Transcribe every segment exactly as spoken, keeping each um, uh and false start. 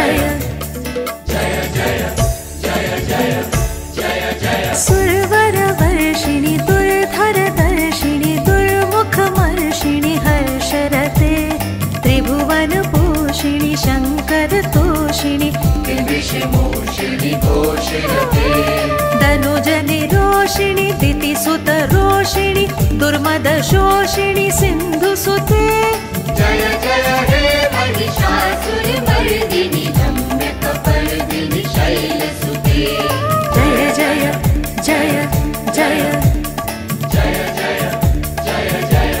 Jaya Jaya Jaya Jaya Jaya Jaya Jaya Survara Varshini Durdhar Darshini Durmukh Marshini Harsharate Tribhuvan Poshini Shankar Toshini Divish Moshini Goshirate Danojani Roshini Diti Suta Roshini Durmada Shoshini Sindhu Sute Jaya Jaya He Mahishasur Mardini Dhammekapardini Shailasute Jaya Jaya Jaya Jaya Jaya Jaya Jaya Jaya Jaya Jaya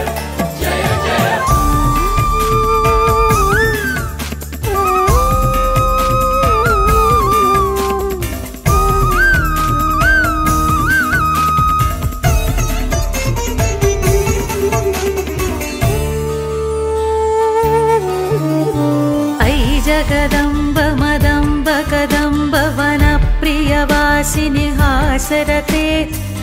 जगदम्ब मदम्ब कदम्ब वनप्रियवासिनि हासरते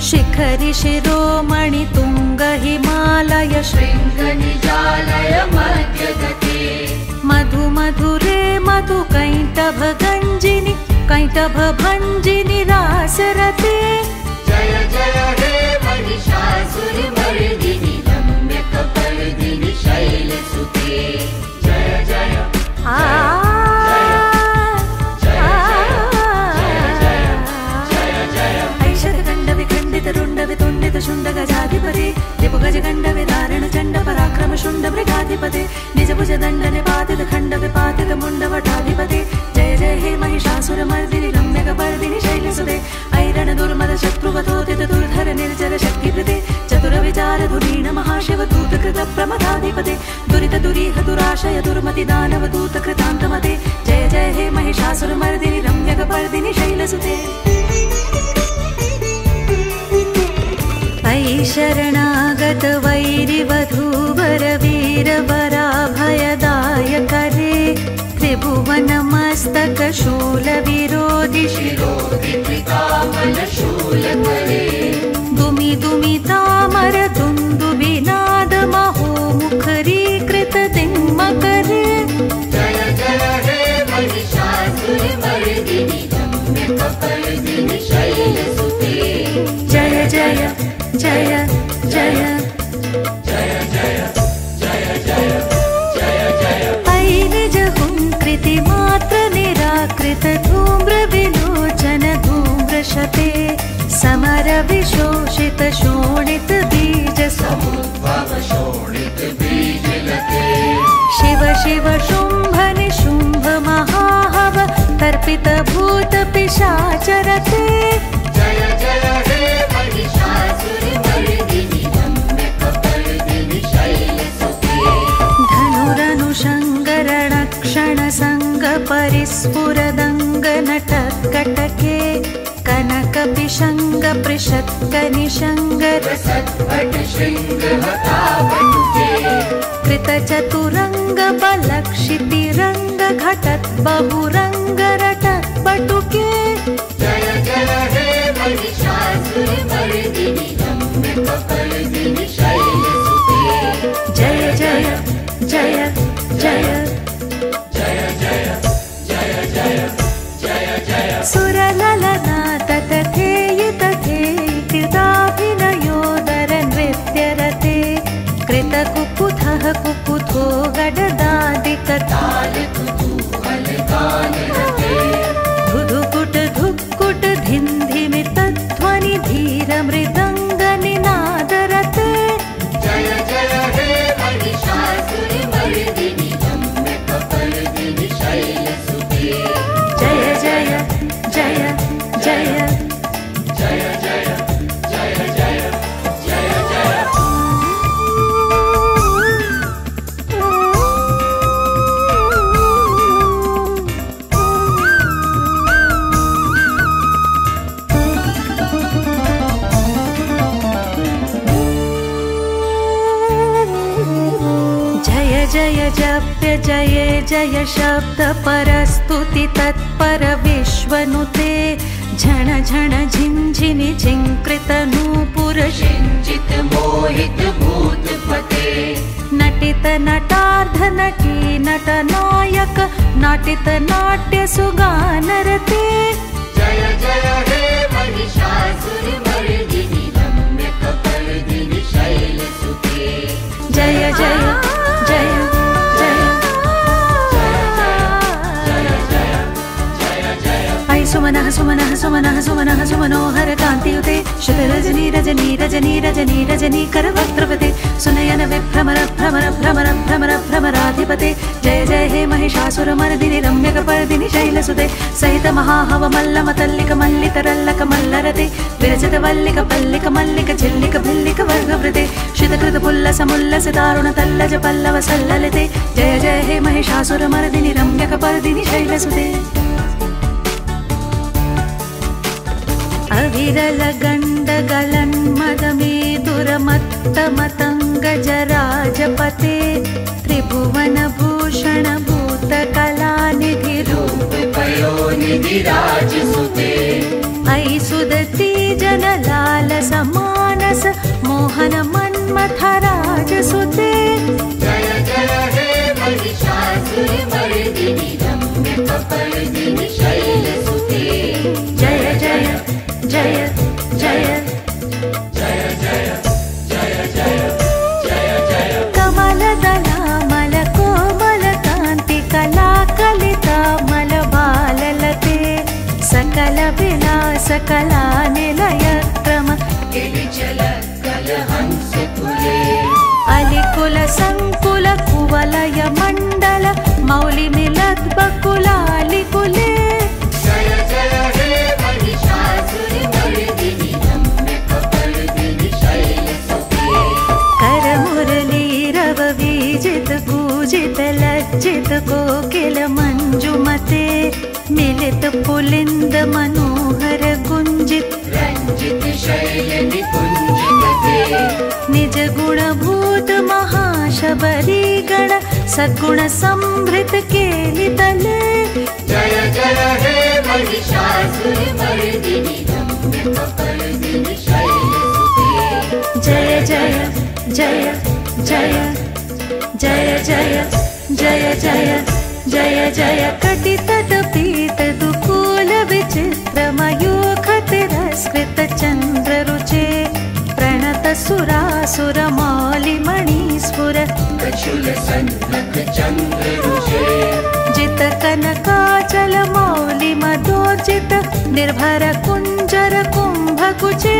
शिखरि शिरोमणि तुंग हिमालय श्रृंग निजालय मध्यगते मधु मधुरे मधु कैटभ गंजिनि कैटभ भंजिनि रासरते जय जय हे महिषासुरमर्दिनि धम्मकपर्दिनि शैलसुते जय जय Ah, Jaya Jaya Jaya Jaya Aishad Ganda Vikandita Runda Vitundita Shunda Gajadipati Dipugaja Ganda Vidarana Chanda Parakrama Shunda Brigadipati Nijabuja Danda Nipatita Khanda Vipatita Munda Vatadipati Jaya Jaya He Mahishasura Mardini Rammeka Pardini Shailasude Airana Durmada Shatruvatotita Durdhara Nirjara Shakti Priti Chatura Vichara Dhurina Mahashiva Dutakrita Pramadadipati दुरित दुरीह दुराशय दुर्मति दानव दूत कृतांतमते जय जय हे महिषासुरमर्दिनि रम्यकपर्दिनि शैलसुते ऐ शरणागत वैरिवधूवर वीरवराभयदायकरे त्रिभुवन मस्तक शूल विरोधि शिरोधि त्रिकामल शूलकरे दुमि दुमि तामर दुन्दुभिनाद महो मुखरि करे जय जय हे महिषासुरमर्दिनि धम्मकपर्दिनि शैलसुते जय जय जय जय जय जय जय जय जय जय ऐनिजहुंकृति मात्र निराकृत धूम्र विलोचन धूम्रशते समर विशोषित शोणित बीज समुद्भव शोणित बीज शिव शिव शुंभनि शुंभ महाहव तर्पित भूत पिशाचरते जय जय हे महिषासुरमर्दिनि धम्मकपर्दिनि शैलसुते धनुरनुशङ्करणक्षण संग परिस्फुरदंग नटकटके कनक पिशंग पृषत्क निशंग रसत्पट शृंग हतावटुके कृत चतुरंग बलक्षितिरंग घटत बहुरंग रटत बटुके जय जय हे महिषासुरमर्दिनि धम्मकपर्दिनि शैलसुते जय जय जय जय जय जय जय जय जय जय सुरललना तथेयत कृताभिनयोदर नृत्यरते कृतकुकुथः कुकुथो गडदादिकतालकुतूहलगानरते धुधुकुट धुक्कुट धिन्धिमितध्वनि धीरमृदङ्गनिनादरते जय जय हे महिषासुरमर्दिनि धम्मकपर्दिनि शैलसुते जय जय जय जय जय जय जय जय जय जप्य जय जय शब्द परस्तुति तत्पर विश्वनुते झण झण झिंझिनि झिंकृत नूपुर झिंजित मोहित भूतपते नटित नटार्ध नटी नट नायक नट नाटित नाट्य सुगानरते जय जय हे महिषासुरमर्दिनि दम्य कपर्दिनि शैलसुते जय जय जय जय जय जय जय जय ऐ सुमनः सुमनः सुमनः सुमनः सुमनोहर कान्तियुते शुभरजनी रजनी रजनी रजनी रजनी करवक्त्रपते सुनयन विभ्रमर भ्रमर भ्रमर भ्रमर भ्रमराधिपते जय जय हे महिषासुरमर्दिनि रम्यकपर्दिनि शैलसुते सहित महाहवमल्लमतल्लिकमल्लितरल्लकमल्लरते विरचितवल्लिकपल्लिकमल्लिकझिल्लिकभिल्लिकवर्गवृते शितकृतपुल्लसमुल्लसितारुणतल्लजपल्लवसल्ललिते जय जय हे महिषासुरमर्दिनि रम्यकपर्दिनि शैलसुते अविरल गण्डगलन्मदमे दुरमत्तमतङ्गजराजपते त्रिभुवनभूषण भूतकलानिधिरूपयोनिधिराजसुते अयि सुदती जनलालस मानस मोहन मन्मथ राजसुते जय जय हे महिषासुरमर्दिनि रम्यकपर्दिनि शैलसुते जय जय जय जय जय जय जय जय जय जय कमलदलामल कोमलकान्तिकलाकलितामलबाललते सकलविलासकलानिलयक्रम कलहंसकुले अलिकुलसङ्कुलकुवलयमण्डल मौलिमिलद्बकुलालिकुले पूजित लज्जित कोकिल मंजुमते मिलित पुलिंद मनोहर गुंजित रंजित शैल निकुंजिते निज गुण भूत महाशबरी गण सद्गुण संभृत केलितले जय जय हे महिषासुरमर्दिनि रम्यकपर्दिनि शैलसुते जय जय जय जय जय जय जय जय जय जय कटितट पीत दुकूल विचित्र मयूखतिरस्कृत चंद्र रुचे प्रणत सुरासुर मौलिमणिस्फुर प्रचुल सन्नत चंद्र रुचे जित कनकाचल मौलि मदोर्जित निर्भर कुंजर कुंभ कुचे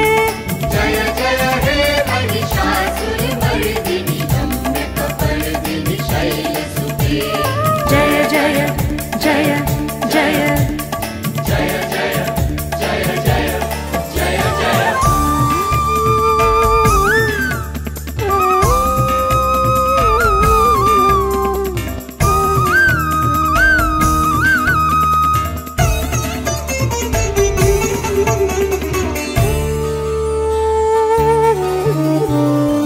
जय जय हे महिषासुरमर्दिनि जय जय जय जय जय जय जय जय जय जय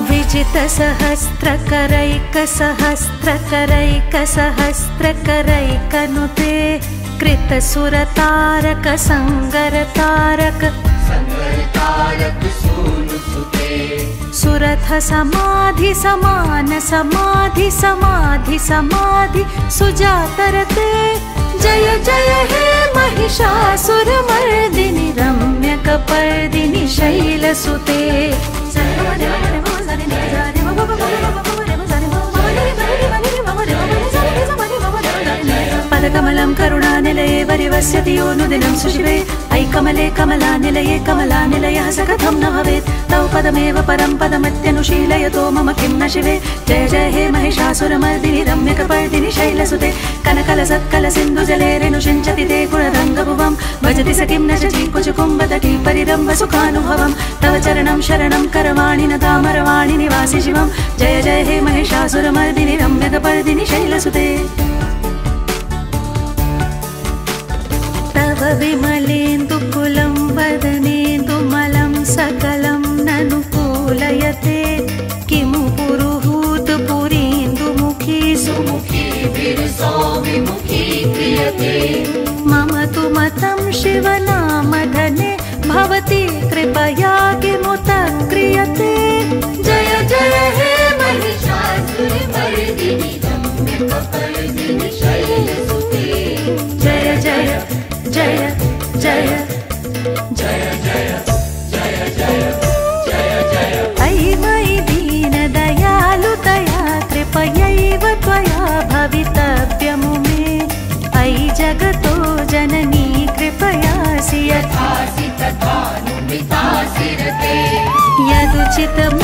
विजित सहस्त्रकरैक सहस्त्रकरैक सहस्त्रकरैकनुते कृतसुरतारक संगरतारक संगरतारक सूनुसुते सुरथ समाधि समान समाधि समाधि समाधि सुजातरते जय जय हे महिषासुरमर्दिनि रम्यकपर्दिनि शैलसुते पदकमलं करुणानिलये वरिवस्यति यो नुदिनं सुशिवे ऐ कमले कमलानिलये कमलानिलयः स कथं न भवेत् तव पदमेव परं पदमत्यनुशीलयतो मम किं न शिवे जय जय हे महिषासुरमर्दिनि रम्यकपर्दिनि शैलसुते कनकलसत्कलसिन्धुजले रेणुषिञ्चति ते गुणरङ्गभुवं भजति स किं न शचीकुचकुम्भतटी परिरम्भसुखानुभवं तव चरणं शरणं करवाणि न तामरवाणि निवासि शिवं जय जय हे महिषासुरमर्दिनि रम्यकपर्दिनि शैलसुते विमलेन्दुकुलं वदनेन्दुमलं सकलं ननुकूलयते किमु पुरुहूतपुरीन्दुमुखी सुमुखी विरसो विमुखी क्रियते मम तु मतं शिवनामधने भवति कृपया किमु तत्क्रियते जय जय हे महिषासुरमर्दिनि रम्यकपर्दिनि शैलसुते चितम